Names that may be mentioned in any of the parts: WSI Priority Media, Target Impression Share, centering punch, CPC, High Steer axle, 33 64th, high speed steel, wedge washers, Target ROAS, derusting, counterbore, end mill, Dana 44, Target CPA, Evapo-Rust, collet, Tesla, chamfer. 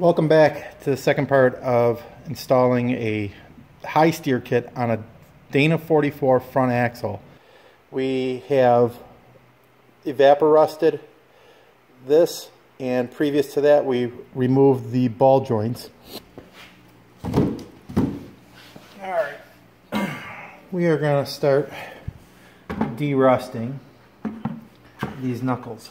Welcome back to the second part of installing a high steer kit on a Dana 44 front axle. We have Evapo-Rusted this, and previous to that we removed the ball joints. Alright, we are going to start derusting these knuckles.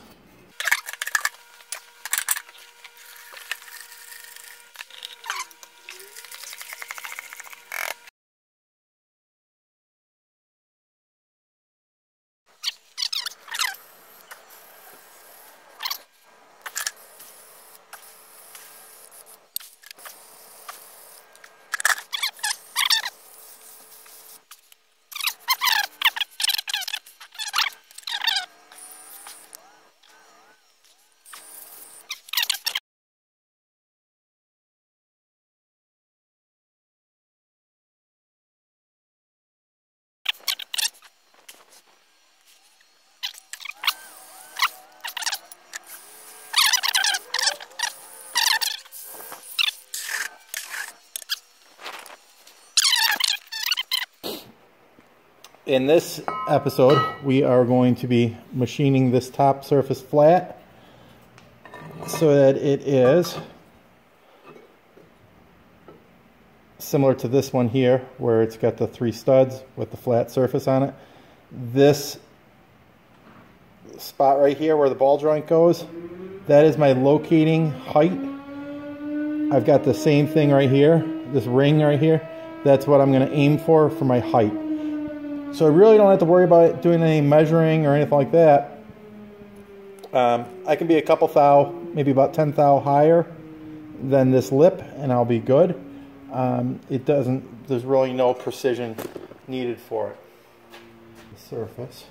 In this episode, we are going to be machining this top surface flat so that it is similar to this one here, where it's got the three studs with the flat surface on it. This spot right here where the ball joint goes, that is my locating height. I've got the same thing right here, this ring right here. That's what I'm going to aim for my height. So I really don't have to worry about doing any measuring or anything like that. I can be a couple thou, maybe about 10 thou higher than this lip, and I'll be good. There's really no precision needed for it. The surface.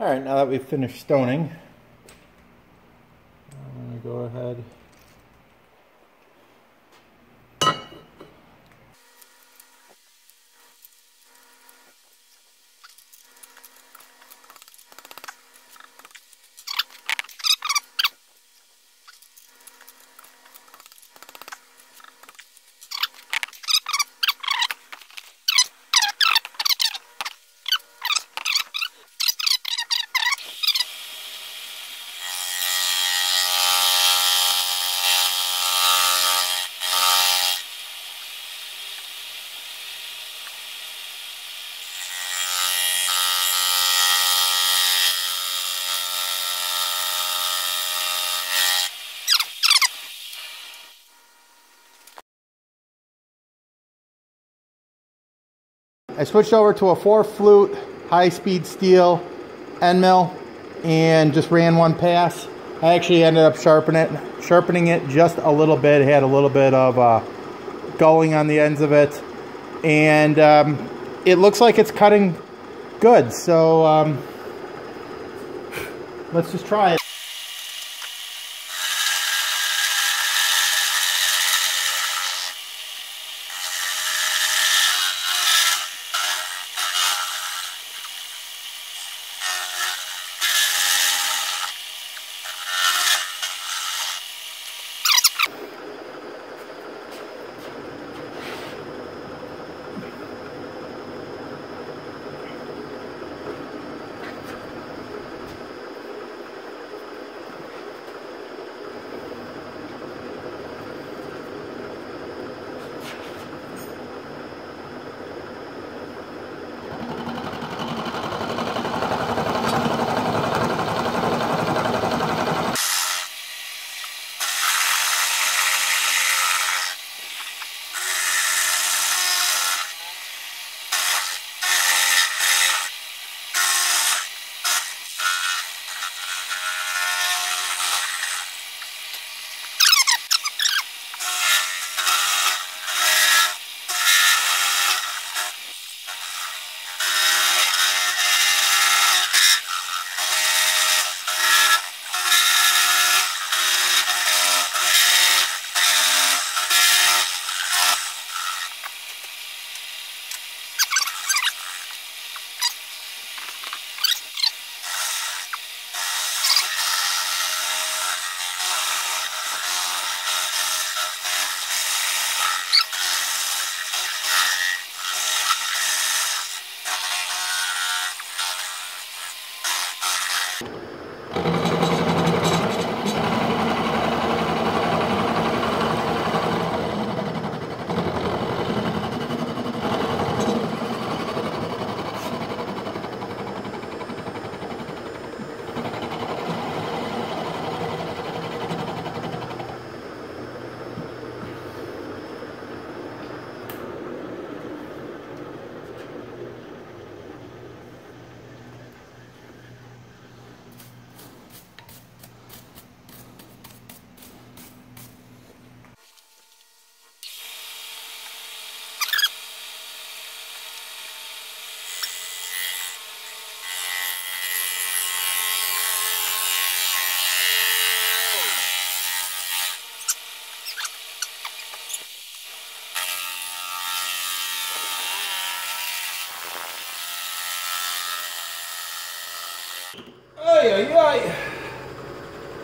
Alright, now that we've finished stoning, I'm going to go ahead. I switched over to a 4-flute high speed steel end mill and just ran one pass. I actually ended up sharpening it just a little bit. It had a little bit of gulling on the ends of it, and it looks like it's cutting good, so let's just try it.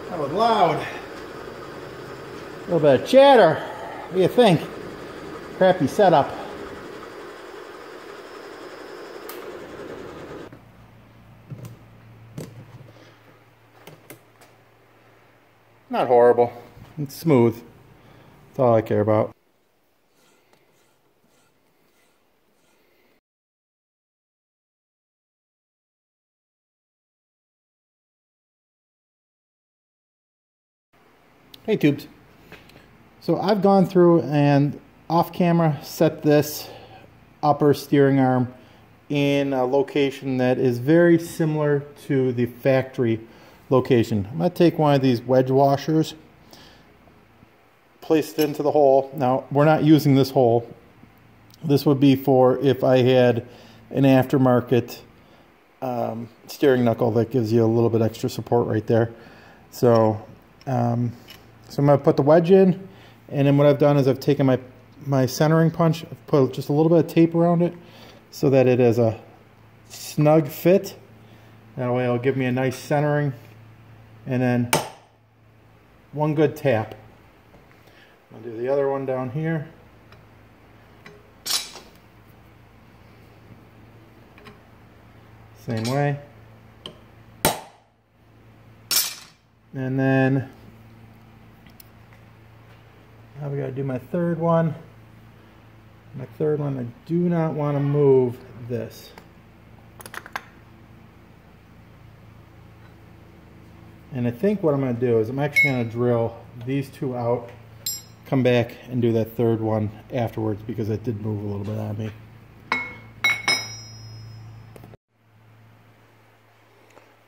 That was loud. A little bit of chatter. What do you think? Crappy setup. Not horrible. It's smooth. That's all I care about. Hey tubes. So I've gone through and off camera set this upper steering arm in a location that is very similar to the factory location. I'm going to take one of these wedge washers, place it into the hole. Now we're not using this hole. This would be for if I had an aftermarket steering knuckle that gives you a little bit extra support right there. So, I'm going to put the wedge in, and then what I've done is I've taken my centering punch, I've put just a little bit of tape around it so that it has a snug fit. That way it'll give me a nice centering, and then one good tap. I'll do the other one down here. Same way. And then now we got to do my third one. I do not want to move this. And I think what I'm going to do is I'm actually going to drill these two out, come back and do that third one afterwards because it did move a little bit on me.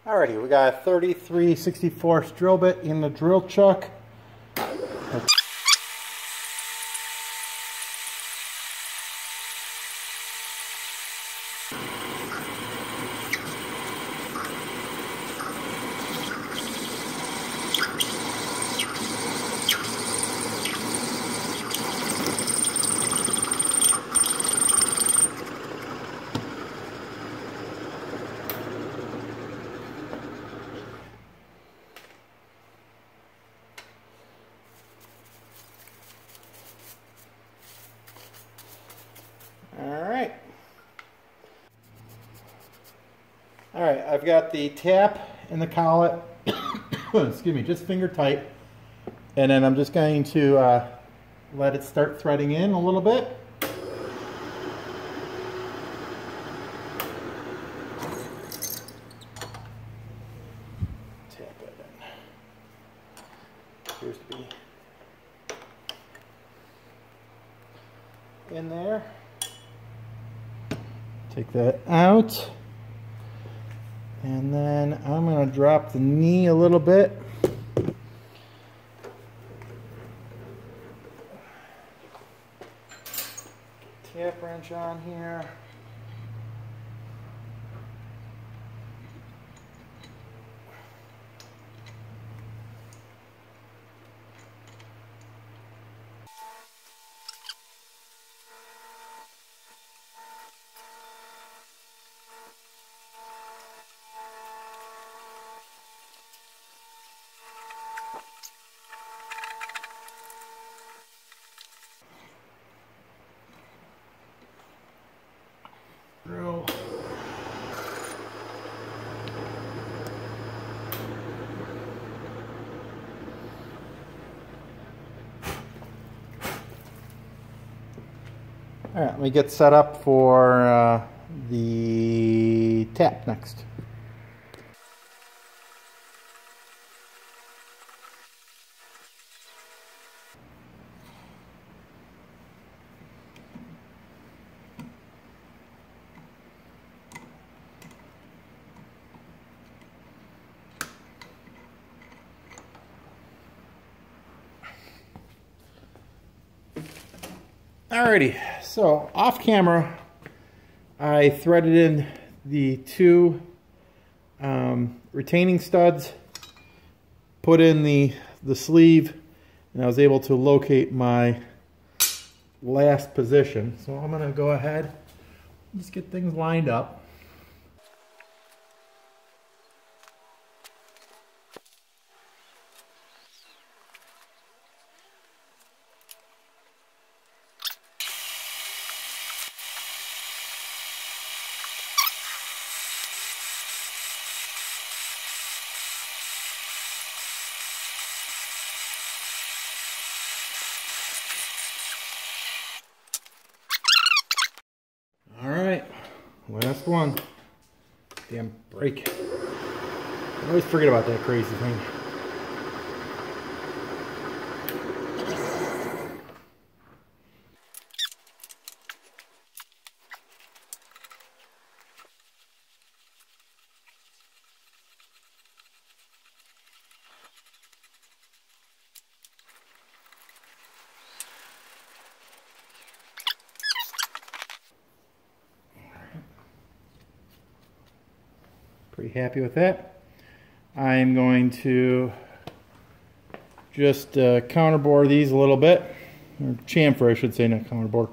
Alrighty, we got a 33 64th drill bit in the drill chuck. Alright, I've got the tap and the collet, excuse me, just finger tight, and then I'm just going to let it start threading in a little bit. Tap it in. Appears to be in there. Take that out. And then I'm going to drop the knee a little bit. Tap wrench on here. All right, let me get set up for the tap next. Alrighty, so off camera, I threaded in the two retaining studs, put in the sleeve, and I was able to locate my last position. So I'm going to go ahead and just get things lined up. last one. Damn brake. I always forget about that crazy thing. Pretty happy with that. I'm going to just counterbore these a little bit, or chamfer I should say, not counterbore.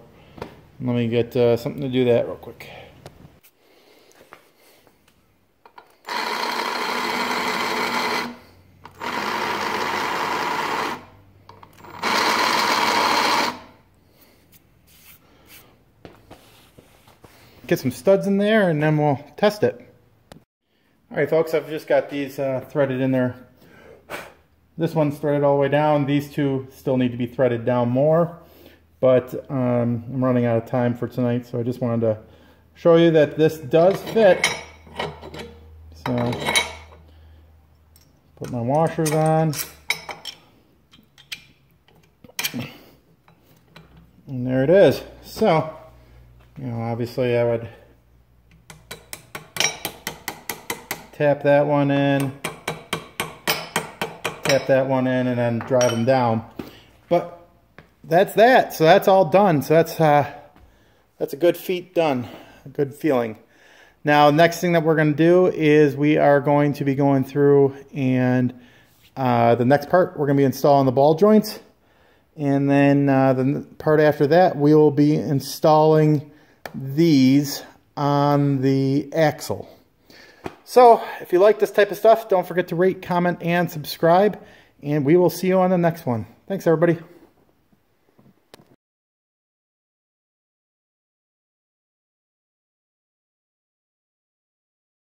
Let me get something to do that real quick. Get some studs in there and then we'll test it. Alright folks, I've just got these threaded in there. This one's threaded all the way down. These two still need to be threaded down more, but I'm running out of time for tonight, so I just wanted to show you that this does fit. So, put my washers on. And there it is. So, you know, obviously I would tap that one in, tap that one in, and then drive them down. But that's that. So that's all done. So that's a good feat done, a good feeling. Now, next thing that we're going to do is we are going to be going through and the next part, we're going to be installing the ball joints. And then the part after that, we will be installing these on the axle. So, if you like this type of stuff, don't forget to rate, comment, and subscribe. And we will see you on the next one. Thanks, everybody.